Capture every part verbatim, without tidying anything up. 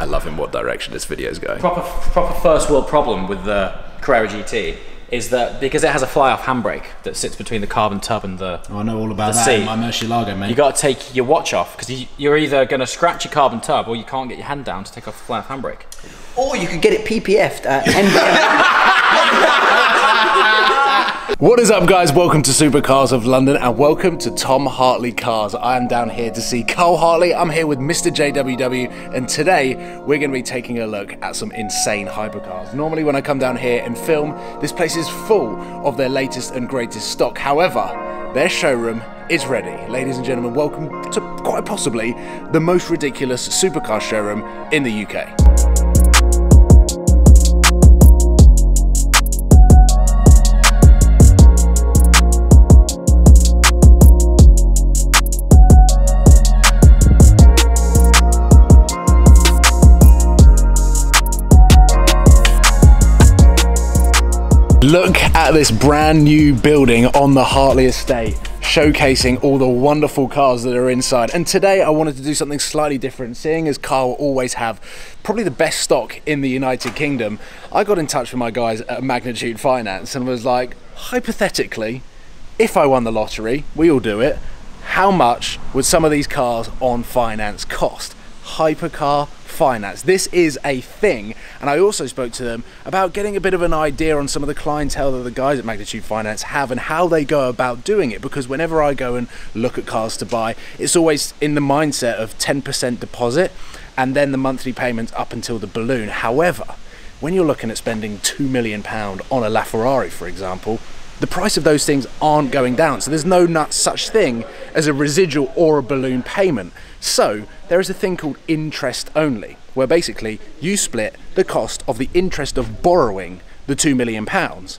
I love in what direction this video is going. Proper, proper first world problem with the Carrera G T is that because it has a fly-off handbrake that sits between the carbon tub and the oh, I know all about that seat, in my Murciélago, mate. You got to take your watch off because you, you're either going to scratch your carbon tub or you can't get your hand down to take off the fly-off handbrake. Or you could get it P P F'd at N B M. What is up, guys? Welcome to Supercars of London and welcome to Tom Hartley Cars. I am down here to see Carl Hartley. I'm here with Mister J W W and today we're going to be taking a look at some insane hypercars. Normally when I come down here and film, this place is full of their latest and greatest stock. However, their showroom is ready. Ladies and gentlemen, welcome to quite possibly the most ridiculous supercar showroom in the U K. Look at this brand new building on the Hartley estate, showcasing all the wonderful cars that are inside. And today I wanted to do something slightly different, seeing as Carl always have probably the best stock in the United Kingdom. I got in touch with my guys at Magnitude Finance and was like, hypothetically, if I won the lottery, we all do it, how much would some of these cars on finance cost? Hypercar finance. This is a thing, and I also spoke to them about getting a bit of an idea on some of the clientele that the guys at Magnitude Finance have and how they go about doing it, because whenever I go and look at cars to buy, it's always in the mindset of ten percent deposit and then the monthly payments up until the balloon. However, when you're looking at spending two million pounds on a LaFerrari, for example, the price of those things aren't going down, so there's no nut such thing as a residual or a balloon payment. So there is a thing called interest only, where basically you split the cost of the interest of borrowing the two million pounds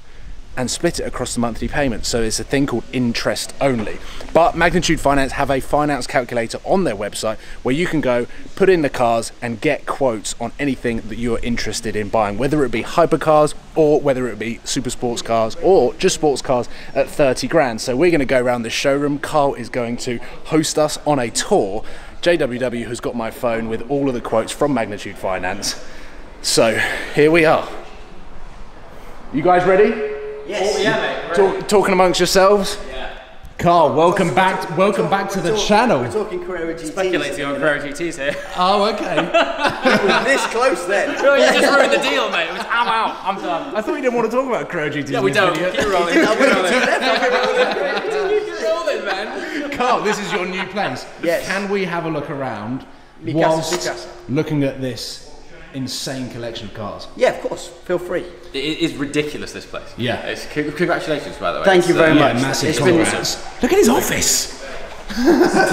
and split it across the monthly payments. So it's a thing called interest only. But Magnitude Finance have a finance calculator on their website where you can go put in the cars and get quotes on anything that you're interested in buying, whether it be hypercars or whether it be super sports cars or just sports cars at thirty grand. So we're gonna go around the showroom. Carl is going to host us on a tour. J W W has got my phone with all of the quotes from Magnitude Finance. So here we are. You guys ready? Yes. Oh, yeah, mate, right. Talk, talking amongst yourselves. Yeah. Carl, welcome we're back. Talking, welcome talking, back to the talking, channel. We're talking Carrera G Ts. Speculating on Carrera G Ts here. Oh, okay. It was this close then. No, you just ruined the deal, mate. It was, I'm out. I'm done. I thought you didn't want to talk about Carrera G Ts. Yeah, we don't. Video. Keep rolling. Keep rolling. Keep rolling, man. Carl, this is your new place. Yes. Can we have a look around Mi whilst casa, casa. looking at this insane collection of cars? Yeah, of course, feel free. It is ridiculous, this place. Yeah. It's, congratulations, by the way. Thank it's, you very uh, much. Yeah, massive it's been, look at his office.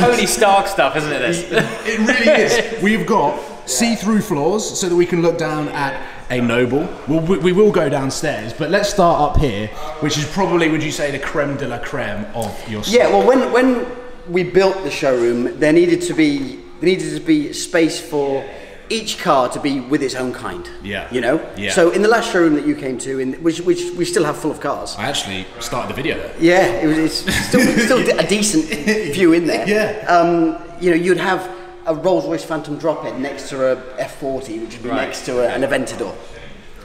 Tony Stark stuff, isn't it, this? It really is. We've got yeah. see-through floors so that we can look down at a Noble. We'll, we, we will go downstairs, but let's start up here, which is probably, would you say, the creme de la creme of your stock? Yeah, well, when, when we built the showroom, there needed to be, there needed to be space for each car to be with its own kind. Yeah. You know? Yeah. So in the last showroom that you came to, in which, which we still have full of cars. I actually started the video there. Yeah, it was, it's still, still a decent view in there. Yeah. Um, you know, you'd have a Rolls-Royce Phantom drop-in next to a F forty, which would be right next to a, an Aventador.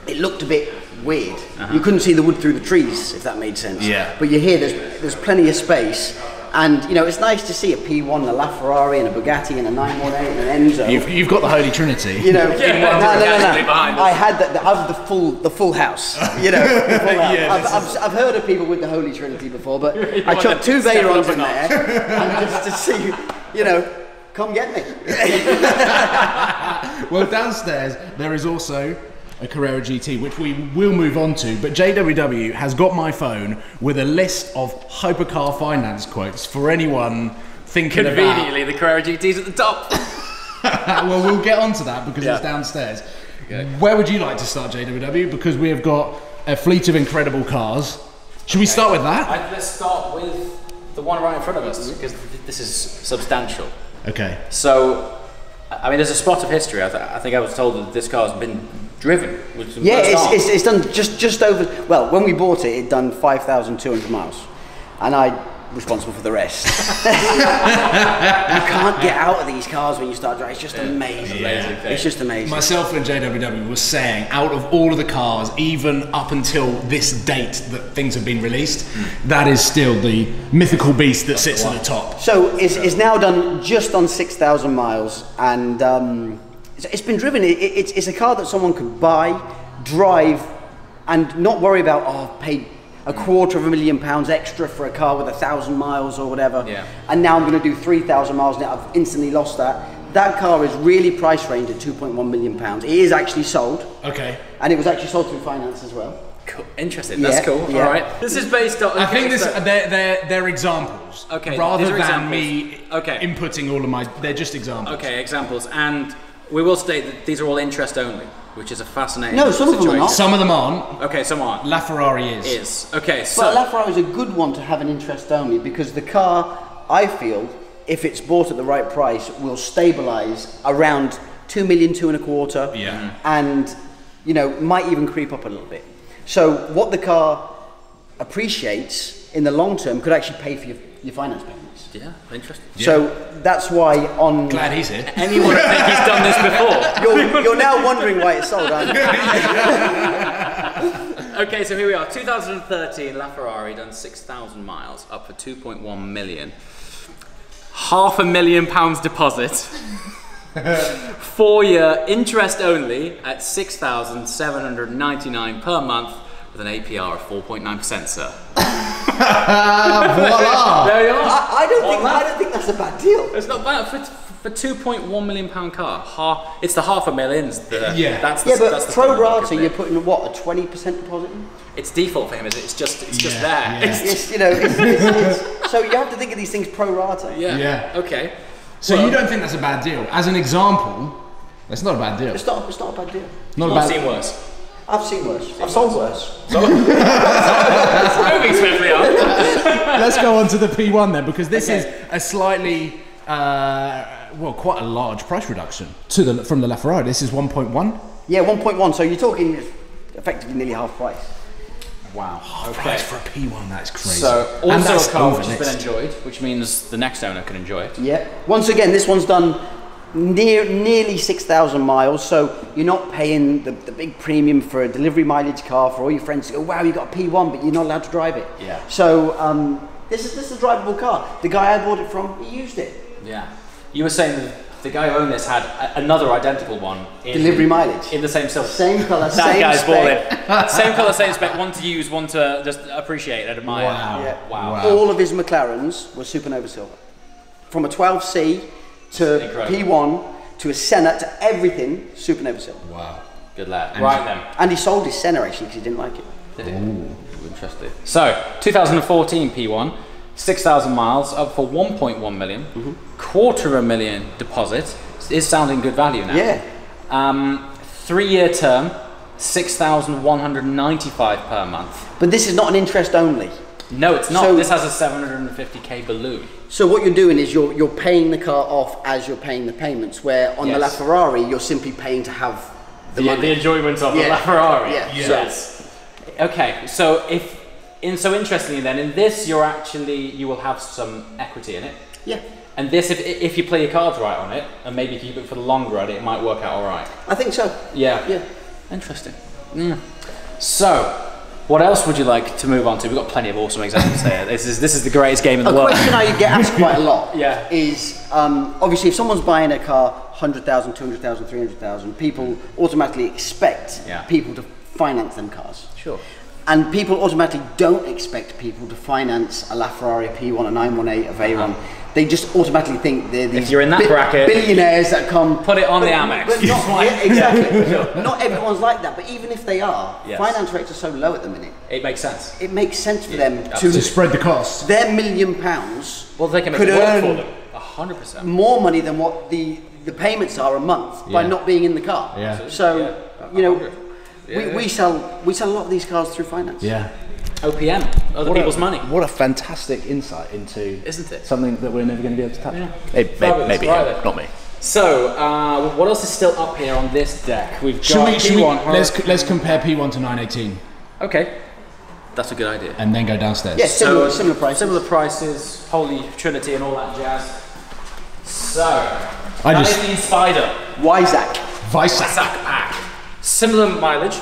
It looked a bit weird. Uh-huh. You couldn't see the wood through the trees, if that made sense. Yeah. But you hear there's, there's plenty of space. And, you know, it's nice to see a P one, a LaFerrari, and a Bugatti, and a nine one eight, and an Enzo. You've, you've got the Holy Trinity. You know, yeah, no, no, no, no. I had the, the, I have the full, the full house, you know. Full house. Yeah, I've, I've, I've heard of people with the Holy Trinity before, but I chucked two Veyrons in there, and just to see, you know, come get me. Well, downstairs, there is also a Carrera G T, which we will move on to, but J W W has got my phone with a list of hypercar finance quotes for anyone thinking about. Conveniently, the Carrera G T's at the top. Well, we'll get on to that because yeah. it's downstairs. Okay. Where would you like to start, J W W? Because we have got a fleet of incredible cars. Should okay. we start with that? I, let's start with the one right in front of us because this is substantial. Okay. So, I mean, there's a spot of history. I, th I think I was told that this car's been driven. With yeah, it's, it's, it's done just, just over, well, when we bought it, it done five thousand two hundred miles. And I responsible for the rest. You can't get out of these cars when you start driving. It's just amazing. Yeah. It's, amazing. It's just amazing. Myself and J W W were saying, out of all of the cars, even up until this date that things have been released, mm. that is still the mythical beast that sits at the top. So it's, it's now done just on six thousand miles, and um, it's, it's been driven. It, it's, it's a car that someone could buy, drive, and not worry about, oh, I've paid a quarter of a million pounds extra for a car with a thousand miles or whatever, yeah. and now I'm going to do three thousand miles now. I've instantly lost that. That car is really price ranged at two point one million pounds. It is actually sold. Okay. And it was actually sold through finance as well. Cool. Interesting. Yeah, that's cool. Yeah. All right. This is based on. Okay, I think this so. they're, they're they're examples. Okay. Rather than examples. me okay. inputting all of my, they're just examples. Okay, examples, and we will state that these are all interest only, which is a fascinating No, some situation. of them aren't. Some of them aren't. Okay, some aren't. LaFerrari is. Is. Okay, so... But LaFerrari is a good one to have an interest only, because the car, I feel, if it's bought at the right price, will stabilise around two million, two and a quarter, yeah. and, you know, might even creep up a little bit. So what the car appreciates in the long term could actually pay for your, your finance payment. Yeah, interesting. So yeah. that's why on... Glad he's here. Anyone would think he's done this before. You're, you're now wondering why it's sold, aren't you? Okay, so here we are. two thousand thirteen LaFerrari done six thousand miles, up for two point one million. Half a million pounds deposit. Four-year interest only at six thousand seven hundred ninety-nine per month with an A P R of four point nine percent, sir. Voila! There you are. I, I don't think I don't think that's a bad deal. It's not bad for for two point one million pound car. Half, it's the half a millions. The, yeah, that's the, yeah, but that's the pro rata, you're putting what, a twenty percent deposit in? It's default for him, is it? It's just it's yeah, just there. Yeah. It's, it's you know. It's, it's, it's, so you have to think of these things pro rata. Yeah. Yeah. Okay. So well, you don't think that's a bad deal? As an example, it's not a bad deal. It's not. It's not a bad deal. Not a bad deal. I've seen worse. I've seen worse. Seen I've sold worse. worse. Let's go on to the P one then, because this okay. is a slightly, uh, well, quite a large price reduction to the from the LaFerrari. This is one point one. Yeah, one point one. So you're talking effectively nearly half price. Wow. Half okay. price for a P one. That's crazy. So also and that's a car which has been enjoyed, which means the next owner can enjoy it. Yeah. Once again, this one's done Near, nearly six thousand miles, so you're not paying the, the big premium for a delivery mileage car for all your friends to go, wow, you got a P one, but you're not allowed to drive it. Yeah. So um, this is this is a drivable car. The guy I bought it from, he used it. Yeah. You were saying that the guy who owned this had a, another identical one. In, delivery mileage. In the same silk. Same colour, same spec. That guy's bought it. Same colour, same spec, one to use, one to just appreciate and admire. Wow. Yeah. Wow. Wow. All of his McLarens were Supernova Silver. From a twelve C, to Incredible. P one, to a Senna, to everything, Supernova Silver. Wow, good lad. And right then. And he sold his Senna actually because he didn't like it. Did he? Ooh, interesting. So, two thousand fourteen P one, six thousand miles, up for one point one million, mm-hmm. quarter a million deposit, is sounding good value now. Yeah. Um, three-year term, six thousand one hundred ninety-five per month. But this is not an interest only. No, it's not. So, this has a seven hundred fifty K balloon. So what you're doing is you're you're paying the car off as you're paying the payments, where on yes. the LaFerrari you're simply paying to have the the, money. the enjoyment of yeah. the LaFerrari. Yeah. Yes. yes. Okay. So if in so interestingly then in this you're actually you will have some equity in it. Yeah. And this, if if you play your cards right on it and maybe keep it for the long run, it might work out all right. I think so. Yeah. Yeah. Interesting. Yeah. So. What else would you like to move on to? We've got plenty of awesome examples here. This is this is the greatest game in the a world. A question I get asked quite a lot yeah. is, um, obviously if someone's buying a car, one hundred thousand, two hundred thousand, three hundred thousand, people automatically expect yeah. people to finance them cars. Sure. And people automatically don't expect people to finance a LaFerrari, a P one, a nine one eight, a Veyron. Uh -huh. They just automatically think they're these if you're in that bi bracket, billionaires that come... Put it on but, the Amex. But not, yeah, exactly. Sure. Not everyone's like that, but even if they are, yes. finance rates are so low at the minute. It makes sense. It makes sense for yeah, them absolutely. to... spread the cost. Their million pounds well, they can make could it earn for them. one hundred percent. More money than what the, the payments are a month yeah. by not being in the car. Yeah. So, yeah. you know... Yeah, we, yeah. we sell we sell a lot of these cars through finance. Yeah. O P M, other what people's a, money. What a fantastic insight into Isn't it? something that we're never going to be able to touch. Yeah. Maybe, maybe, maybe yeah, not me. So, uh, what else is still up here on this deck? We've got should we, P one. We, let's, let's compare P one to nine eighteen. Okay. That's a good idea. And then go downstairs. Yes, yeah, similar, so, similar prices. Similar prices, Holy Trinity and all that jazz. So, I that just, is the Spyder. Wysak. Wysak pack. Similar mileage.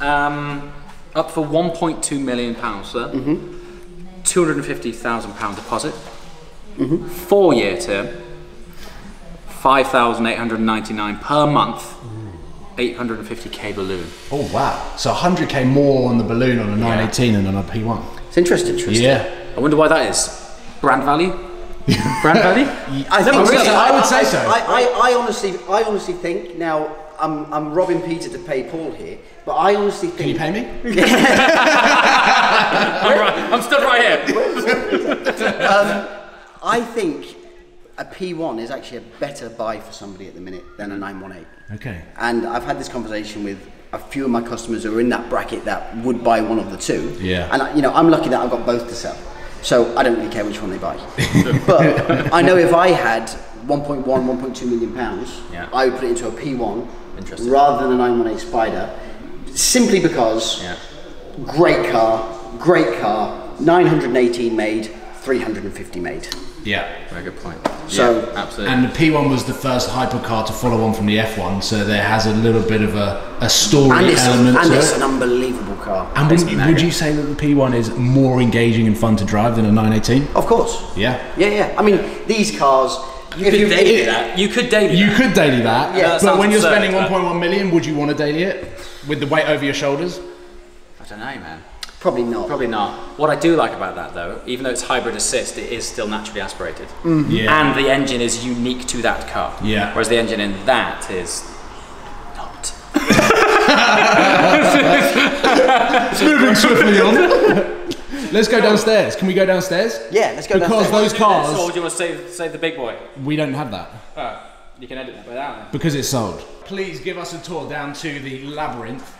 Um, up for one point two million pounds, sir. Mm-hmm. two hundred and fifty thousand pound deposit. Mm-hmm. Four-year term. five thousand eight hundred and ninety-nine per month. eight hundred and fifty K balloon. Oh wow! So one hundred K more on the balloon on a nine eighteen yeah. than on a P one. It's interesting. Interesting. Yeah. I wonder why that is. Brand value. Brand value. I, think oh, really? so. I would say so. I, I, I honestly, I honestly think now I'm, I'm robbing Peter to pay Paul here, but I honestly think. Can you pay me? I'm, right, I'm stood right here. um, I think a P one is actually a better buy for somebody at the minute than a nine one eight. Okay. And I've had this conversation with a few of my customers who are in that bracket that would buy one of the two. Yeah. And I, you know, I'm lucky that I've got both to sell, so I don't really care which one they buy. But I know if I had one point one, one point two million pounds, yeah. I would put it into a P one rather than a nine one eight Spyder, simply because yeah. great car, great car, nine hundred and eighteen made, three hundred and fifty made. Yeah, very good point. So, yeah, absolutely. And the P one was the first hypercar to follow on from the F one, so there has a little bit of a, a story and it's, element and to it's it. An unbelievable car. And would, would you say that the P one is more engaging and fun to drive than a nine eighteen? Of course. Yeah. Yeah, yeah. I mean, these cars. You could, you, daily it, that. you could daily you that. You could daily that. Yeah. That but when you're spending one point one million, would you want to daily it with the weight over your shoulders? I don't know, man. Probably not. Probably not. What I do like about that though, even though it's hybrid assist, it is still naturally aspirated. Mm-hmm. Yeah. And the engine is unique to that car. Yeah. Whereas the engine in that is not. It's moving swiftly on. Let's go downstairs. Can we go downstairs? Yeah, let's go because downstairs. Because those cars... Or do you want to save, save the big boy? We don't have that. Oh, you can edit that without it. Because it's sold. Please give us a tour down to the labyrinth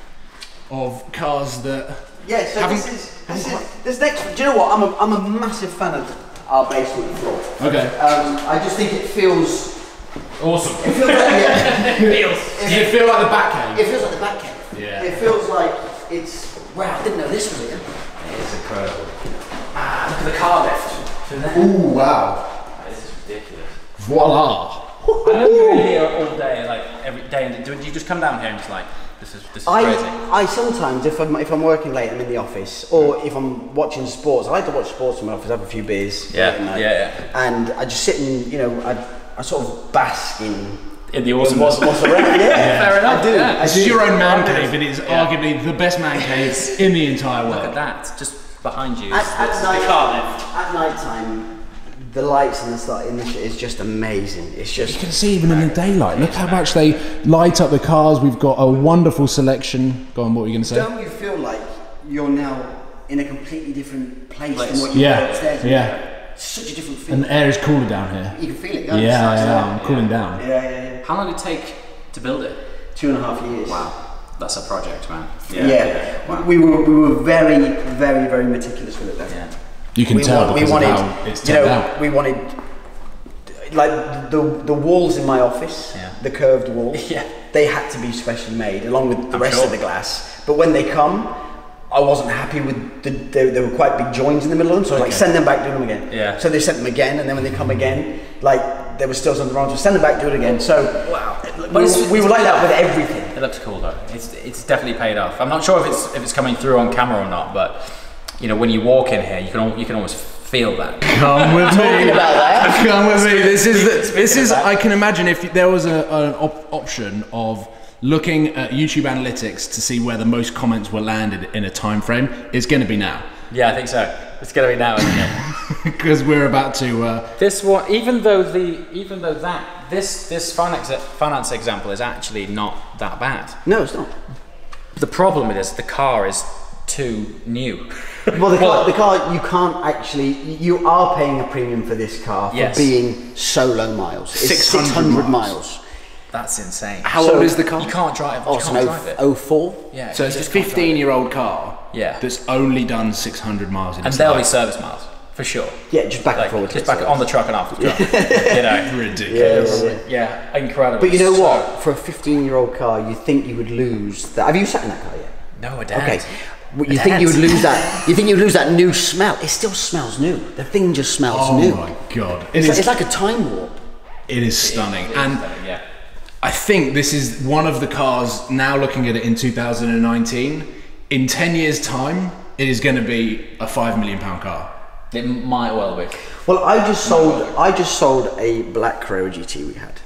of cars that... Yeah, so this is, this is, this next, do you know what, I'm a, I'm a massive fan of our basement floor. Okay. Um, I just think it feels... Awesome. It feels like, yeah, feels. It, Does it feel like the Batcave? It feels like the Batcave. Yeah. It feels like it's, wow, I didn't know this was here. It is incredible. Ah, look at the car lift. Through there. Ooh, wow. This is ridiculous. Voila. I know you're here all day, like every day, and do you just come down here and just like, This is, this is I, crazy. I sometimes, if I'm, if I'm working late, I'm in the office, or if I'm watching sports, I like to watch sports in my office, have a few beers. Yeah, yeah, yeah. And I just sit and, you know, I, I sort of bask in... In the awesome. What's around, yeah. yeah. Fair enough. I do. Yeah. I it's do. your own man cave, and it's yeah. arguably the best man cave in the entire world. Look at that, just behind you. At, at night time, at night time, the lights and the stuff in this is just amazing. It's just you can see even in the daylight. Look how much they light up the cars. We've got a wonderful selection. Go on, what were you going to say? Don't you feel like you're now in a completely different place, place. than what you yeah. were upstairs? Yeah, it's such a different feeling. And the air is cooler down here. You can feel it. Can't yeah, yeah, yeah, down. I'm cooling yeah. down. Yeah, yeah, yeah. How long did it take to build it? Two and a half years. Wow, that's a project, man. Yeah, yeah. yeah. Wow. We were we were very very very meticulous with it then. Yeah. You can we tell want, we wanted, how it's you know, out. We wanted, like the the walls in my office, yeah. the curved walls. Yeah. They had to be specially made, along with the I'm rest sure. of the glass. But when they come, I wasn't happy with the. They, they were quite big joins in the middle of them, so I was okay. like, send them back, do them again. Yeah. So they sent them again, and then when they come again, like there was still something wrong, so send them back, do it again. So wow. We, but it's, we it's were like that with everything. It looks cool though. It's it's definitely paid off. I'm not sure if it's if it's coming through on camera or not, but. You know, when you walk in here, you can you can almost feel that. Come with me. About that. Come with me. This is the, this is. I can imagine if there was a, an op option of looking at YouTube analytics to see where the most comments were landed in a time frame, it's going to be now. Yeah, I think so. It's going to be now, isn't it? Because we're about to. Uh... This one, even though the even though that this this finance finance example is actually not that bad. No, it's not. The problem is the car is. Too new. Well, the car, the car, you can't actually, you are paying a premium for this car for yes. being so low miles. It's six hundred, six hundred miles. miles. That's insane. How so old is the car? You can't drive, oh, you can't so drive it. oh four? Yeah. So it's a fifteen year old car yeah. that's only done six hundred miles in and there'll be service miles, for sure. Yeah, just back like, and forward. Just back on the truck and off the truck. You know, ridiculous. Yeah, yeah, incredible. But you know so, what? For a fifteen year old car, you think you would lose that. Have you sat in that car yet? No, I don't. Okay. Well, you think you would lose that? You think you would lose that new smell? It still smells new. The thing just smells oh new. Oh my god! It it's, is, like, it's like a time warp. It is stunning, it is, it and is stunning, yeah. I think this is one of the cars. Now looking at it in two thousand nineteen, in ten years' time, it is going to be a five million pound car. It might well be. Well, I just sold. Well I just sold a black Carrera G T we had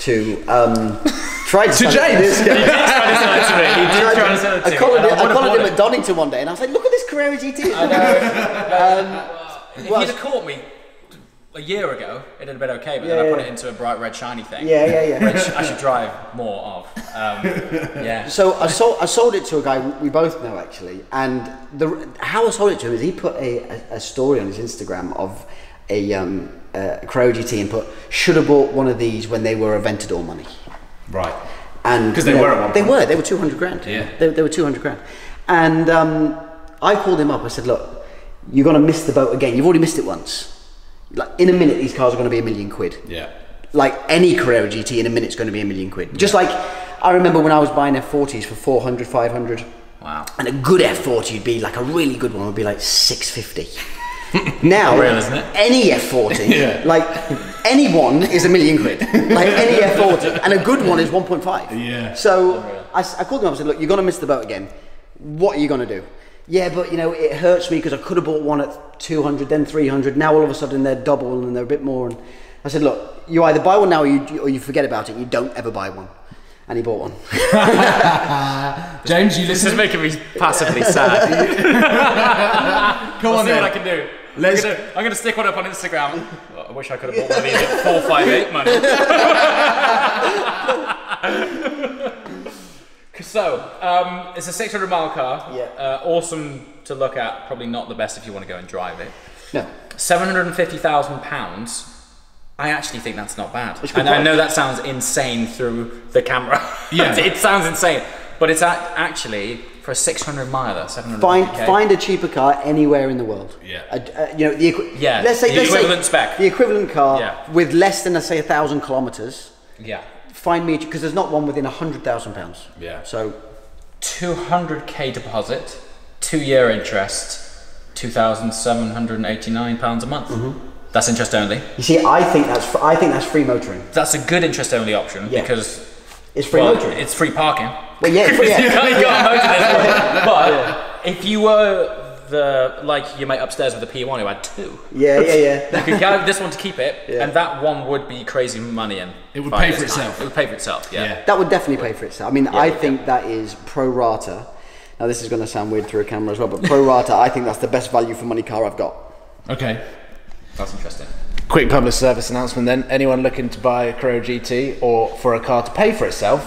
to um, try to, to James. He did try to sell it to me. He did try to sell it to me. I collared him, I collared him at Donington one day, and I was like, "Look at this Carrera G T." I know. um, well, if you'd have caught me a year ago, it'd have been okay. But yeah, then I put yeah. it into a bright red shiny thing. Yeah, yeah, yeah. Which I should drive more of. Um, yeah. So I sold. I sold it to a guy we both know actually, and the how I sold it to him is he put a, a, a story on his Instagram of a. Um, Uh, Carrera G T and put, should have bought one of these when they were Aventador money. Right. And because they you know, were at one point. They were, they were two hundred grand. Yeah. They, they were two hundred grand. And um, I called him up, I said, look, you're going to miss the boat again. You've already missed it once. Like, in a minute, these cars are going to be a million quid. Yeah. Like any Carrera G T in a minute is going to be a million quid. Just like, I remember when I was buying F forties for four hundred, five hundred. Wow. And a good F forty would be like a really good one would be like six fifty. Now, real, isn't it? Any F forty, yeah. like anyone is a million quid. Like any F forty, and a good one is one point five. Yeah. So I, I called them up and said, look, you're going to miss the boat again. What are you going to do? Yeah, but you know, it hurts me because I could have bought one at two hundred, then three hundred. Now all of a sudden they're double and they're a bit more. And I said, look, you either buy one now or you, or you forget about it. You don't ever buy one. And he bought one. James, you listen. This is making me passively sad. Come I'll on, see then. What I can do. Let's I'm gonna, I'm gonna stick one up on Instagram. I wish I could have bought one of these at four five eight money. So um, it's a six hundred mile car. Yeah. Uh, awesome to look at. Probably not the best if you want to go and drive it. No. Seven hundred and fifty thousand pounds. I actually think that's not bad. And I know that sounds insane through the camera. Yeah. It sounds insane, but it's actually for a six hundred miler, seven hundred. Find find a cheaper car anywhere in the world. Yeah. A, a, you know the yeah. Let's say the let's equivalent say, spec. The equivalent car yeah. with less than let's say a thousand kilometers. Yeah. Find me because there's not one within a hundred thousand pounds. Yeah. So, two hundred K deposit, two year interest, two thousand seven hundred and eighty nine pounds a month. Mm-hmm. That's interest only. You see, I think that's I think that's free motoring. That's a good interest only option yeah. because it's free well, motoring. It's free parking. Well, yeah, it's free. Yeah. You only got a motor this But yeah. if you were the like your mate upstairs with the P one who had two, yeah, yeah, yeah, you could get this one to keep it, yeah. and that one would be crazy money in. It would pay for itself. Time. It would pay for itself. Yeah. yeah, that would definitely pay for itself. I mean, yeah, I think yeah. that is pro rata. Now, this is going to sound weird through a camera as well, but pro rata, I think that's the best value for money car I've got. Okay. That's interesting. Quick public service announcement then. Anyone looking to buy a Carrera G T or for a car to pay for itself?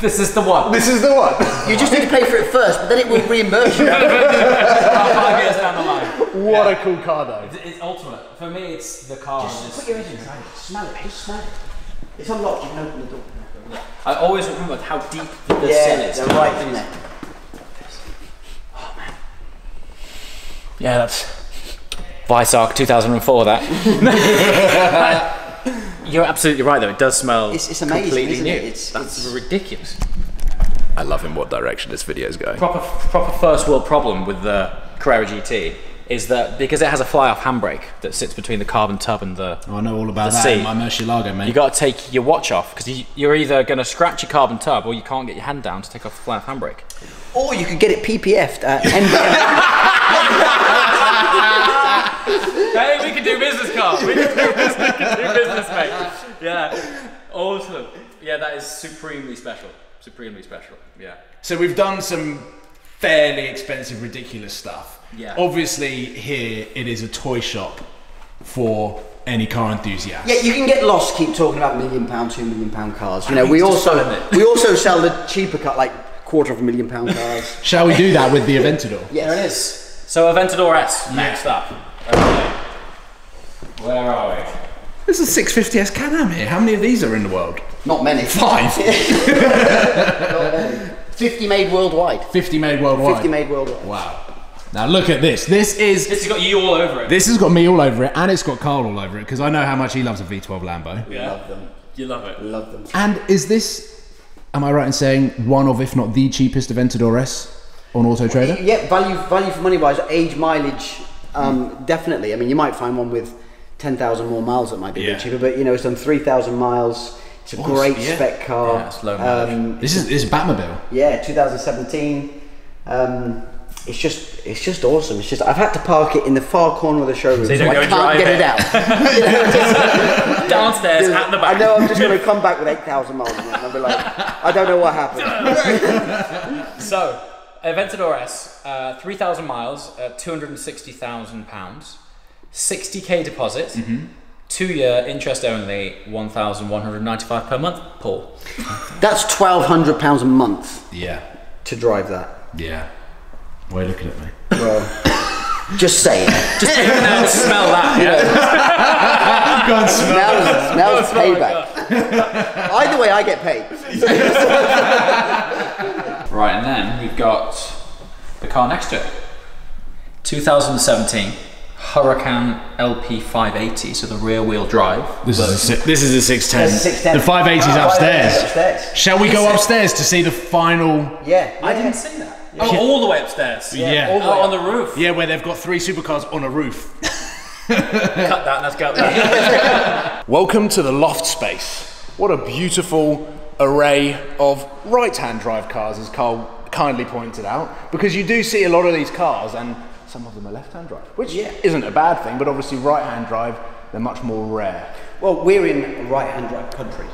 This is the one. This is the one. You just need to pay for it first, but then it will reimburse you. Five years down the line. What yeah. a cool car though. It's, it's ultimate. For me, it's the car. Just, just put your head inside it. Smell it. Just smell it. It's unlocked. You can open the door. I always remember how deep the yeah, cell is. Yeah, they're right in there. Oh man. Yeah, that's... Vice Arc two thousand four, that. You're absolutely right though, it does smell it's, it's amazing, completely new. It? It's, That's it's... ridiculous. I love in what direction this video is going. Proper, proper first world problem with the Carrera G T is that because it has a fly-off handbrake that sits between the carbon tub and the oh, I know all about that, my Murciélago, mate. You got to take your watch off because you, you're either going to scratch your carbon tub or you can't get your hand down to take off the fly-off handbrake. Or you could get it P P F'd at N B M. Hey, we can do business, Carl. We can do business, we can do business, mate. Yeah, awesome. Yeah, that is supremely special. Supremely special, yeah. So we've done some fairly expensive, ridiculous stuff. Yeah. Obviously, here, it is a toy shop for any car enthusiast. Yeah, you can get lost, keep talking about million pound, two million pound cars. You know, we also, we also sell the cheaper car, like quarter of a million pound cars. Shall we do that with the Aventador? Yeah, there it is. So Aventador S, next yeah. up. Okay. Where are we? There's a six fifty S Can-Am here. How many of these are in the world? Not many. Five. Not many. fifty made worldwide. fifty made worldwide. fifty made worldwide. Wow. Now look at this. This is. This has got you all over it. This has got me all over it, and it's got Carl all over it because I know how much he loves a V twelve Lambo. Yeah. Love them. You love it. Love them. And is this? Am I right in saying one of, if not the cheapest Aventador S? on Auto Trader? Yeah, value value for money wise, age, mileage, um, mm. definitely. I mean, you might find one with ten thousand more miles that might be yeah. a bit cheaper, but you know, it's done three thousand miles. It's a oh, great yeah. spec car. Yeah, it's low um, this is this is Batmobile. Yeah, two thousand seventeen. Um, It's just, it's just awesome. It's just, I've had to park it in the far corner of the showroom. So you don't so go I can't get it, it out. Just, downstairs at the back. I know I'm just going to come back with eight thousand miles, and I'll be like, I don't know what happened. So, Aventador S, uh, three thousand miles, uh, two hundred and sixty thousand pounds, sixty k deposit. Mm-hmm. Two-year interest only, one thousand one hundred ninety-five per month. Paul, that's twelve hundred pounds a month. Yeah. To drive that. Yeah. Why are you looking at me? Well, just saying. Just even now, smell that. Yeah. Go and smell that. Now it's payback. Either way, I get paid. Right, and then we've got the car next to it. two thousand seventeen Huracán L P five eighty, so the rear-wheel drive. This is, a, this is a six ten. The five eighty is upstairs. upstairs. Shall we go upstairs to see the final? Yeah. I didn't see that. Oh, yeah. All the way upstairs. Yeah. yeah. All the way oh, on the roof. Yeah, where they've got three supercars on a roof. Cut that and let's go up there. Welcome to the loft space. What a beautiful array of right-hand drive cars, as Carl kindly pointed out, because you do see a lot of these cars, and some of them are left-hand drive, which yeah. isn't a bad thing, but obviously right-hand drive, they're much more rare. Well, we're in right-hand drive country,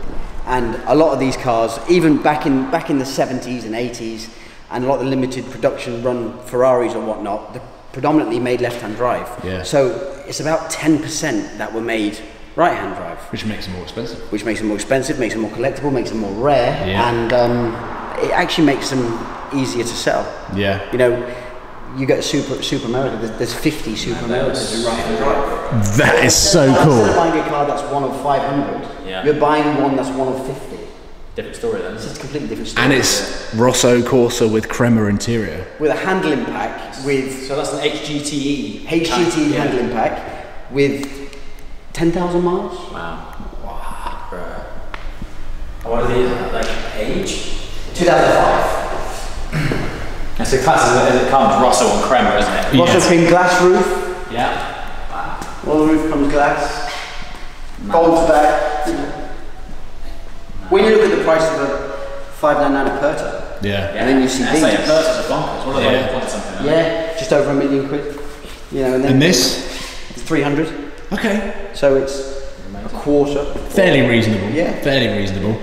and a lot of these cars, even back in, back in the seventies and eighties, and a lot of the limited production run Ferraris or whatnot, they're predominantly made left-hand drive. Yeah. So it's about ten percent that were made right-hand drive. Which makes them more expensive. Which makes them more expensive, makes them more collectible, makes them more rare, yeah. and um, it actually makes them easier to sell. Yeah. You know, you get a Super, super America, there's, there's fifty Super Americas in right-hand drive. That is so that's cool. Instead of buying a car that's one of five hundred, yeah. you're buying one that's one of fifty. Different story then. It's just a completely different story. And it's Rosso Corsa with Crema interior. With a handling pack with... So that's an H G T E. H G T E yeah. handling pack with ten thousand miles. Wow. Wow. Bro. What are these, like age? two thousand five. That's a class as it comes, Rosso and Crema, isn't it? Rosso yes. cream glass roof. Yeah. Wow. Well, the roof comes glass. Bolts back. When you look at the price of a five nine nine Perta, yeah. yeah. and then you see these. Like a Perta's a bonkers, what are they? Yeah, something, yeah. just over a million quid. You know, and, then and this? It's three hundred. Okay. So it's a quarter. Fairly reasonable. Yeah. Fairly reasonable.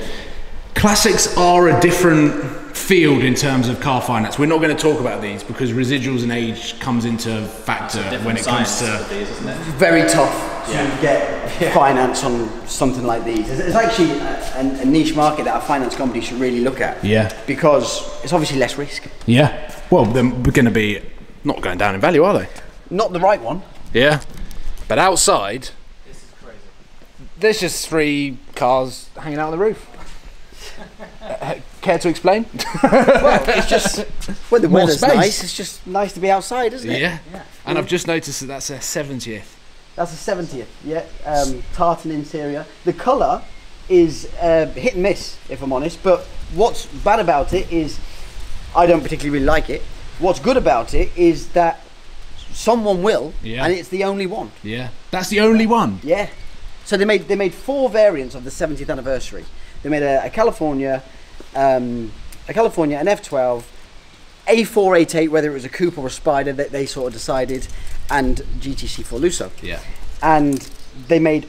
Classics are a different field in terms of car finance. We're not going to talk about these because residuals and age comes into factor when it comes to... These, isn't it? Very tough. Yeah. To get yeah. finance on something like these. It's, it's actually a, a niche market that a finance company should really look at. Yeah. Because it's obviously less risk. Yeah. Well, they're going to be not going down in value, are they? Not the right one. Yeah. But outside, this is crazy. There's just three cars hanging out on the roof. uh, care to explain? Well, it's just when the More weather's space. nice. It's just nice to be outside, isn't it? Yeah. yeah. And I've just noticed that that's their seventieth. That's a seventieth, yeah, um, tartan interior. The colour is uh, hit and miss, if I'm honest, but what's bad about it is I don't particularly really like it. What's good about it is that someone will, yeah. and it's the only one. Yeah, that's the only one? Yeah. So they made, they made four variants of the seventieth anniversary. They made a, a California, um, a California, an F twelve, A four eighty-eight, whether it was a coupe or a Spyder, that they, they sort of decided, and G T C four Lusso. Yeah. And they made,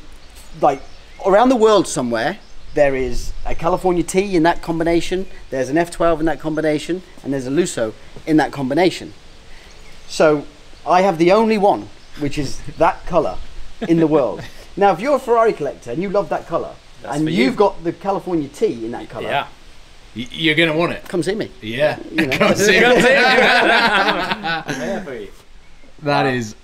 like, around the world somewhere, there is a California T in that combination, there's an F twelve in that combination, and there's a Lusso in that combination. So I have the only one, which is that colour in the world. Now, if you're a Ferrari collector and you love that colour, That's and you've you. got the California T in that colour, yeah. you're going to want it. Come see me. Yeah. You know. Come see me. That is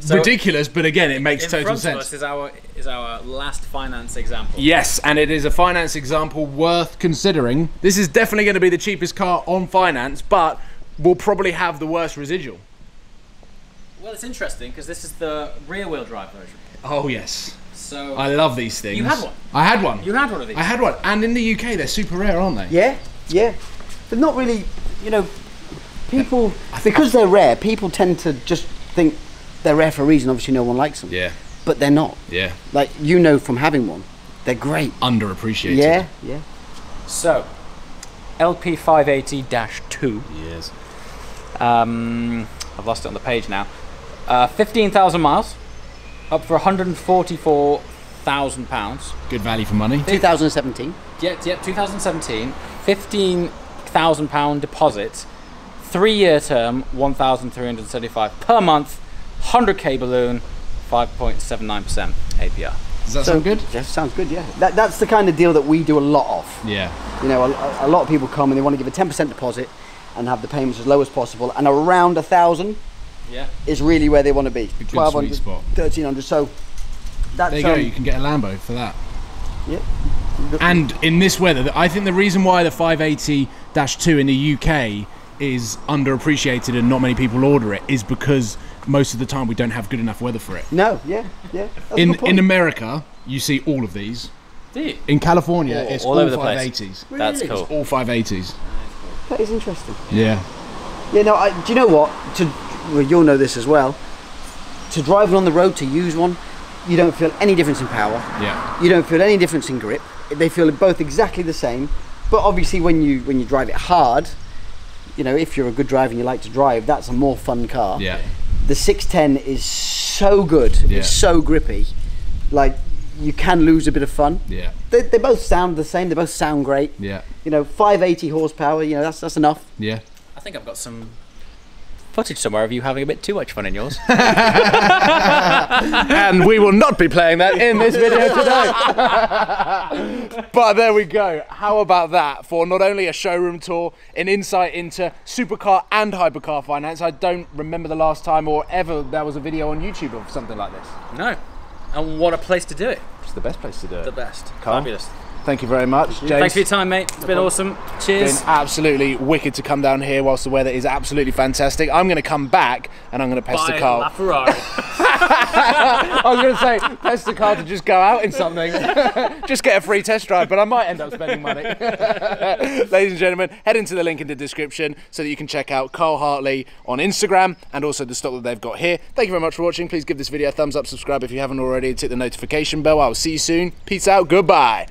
so ridiculous, but again, it makes total sense. In front of us is our, is our last finance example. Yes, and it is a finance example worth considering. This is definitely going to be the cheapest car on finance, but we'll probably have the worst residual. Well, it's interesting because this is the rear-wheel drive version. Oh, yes. So I love these things. You had one. I had one. You had one of these. I had one, and in the U K they're super rare, aren't they? Yeah, yeah, but not really. You know, people, because they're rare, people tend to just think they're rare for a reason. Obviously no one likes them. Yeah. But they're not. Yeah. Like, you know, from having one, they're great. Underappreciated. Yeah, yeah. So, L P five eighty dash two. Yes. Um, I've lost it on the page now. Uh, fifteen thousand miles, up for one hundred forty-four thousand pounds. Good value for money. twenty seventeen. Yeah, yeah, twenty seventeen. fifteen thousand pound deposit, three year term, one thousand three hundred seventy-five per month, one hundred K balloon, five point seven nine percent A P R. Does that so, sound good? Yeah, sounds good, yeah. That, that's the kind of deal that we do a lot of. Yeah. You know, a, a lot of people come and they want to give a ten percent deposit and have the payments as low as possible, and around a thousand yeah. is really where they want to be. twelve hundred, thirteen hundred, so that's... There you um, go, you can get a Lambo for that. Yeah. And in this weather, I think the reason why the five eighty dash two in the U K is underappreciated and not many people order it is because most of the time we don't have good enough weather for it. No, yeah, yeah. In in America, you see all of these. Do you? In California, all, it's all, all over five eighties. Really? That's cool. It's all five eighties. That is interesting. Yeah. Yeah, no, I, do you know what? To, well, you'll know this as well. To drive one on the road, to use one, you don't feel any difference in power. Yeah. You don't feel any difference in grip. They feel both exactly the same, but obviously when you when you drive it hard, you know, if you're a good driver and you like to drive, that's a more fun car. Yeah. The six ten is so good, yeah. It's so grippy, like you can lose a bit of fun. Yeah. They, they both sound the same. They both sound great. Yeah. You know, five eighty horsepower. You know, that's that's enough. Yeah. I think I've got some footage somewhere of you having a bit too much fun in yours. And we will not be playing that in this video today. But there we go. How about that for not only a showroom tour, an insight into supercar and hypercar finance. I don't remember the last time or ever there was a video on YouTube of something like this. No. And what a place to do it. It's the best place to do it. The best. Carl, fabulous. Thank you very much, James. Thanks for your time, mate. It's been awesome. Cheers. It's been absolutely wicked to come down here whilst the weather is absolutely fantastic. I'm going to come back and I'm going to pester Carl. Buy a LaFerrari. I was going to say, pester Carl to just go out in something. Just get a free test drive, but I might end up spending money. Ladies and gentlemen, head into the link in the description so that you can check out Carl Hartley on Instagram and also the stock that they've got here. Thank you very much for watching. Please give this video a thumbs up, subscribe if you haven't already, and tick the notification bell. I will see you soon. Peace out. Goodbye.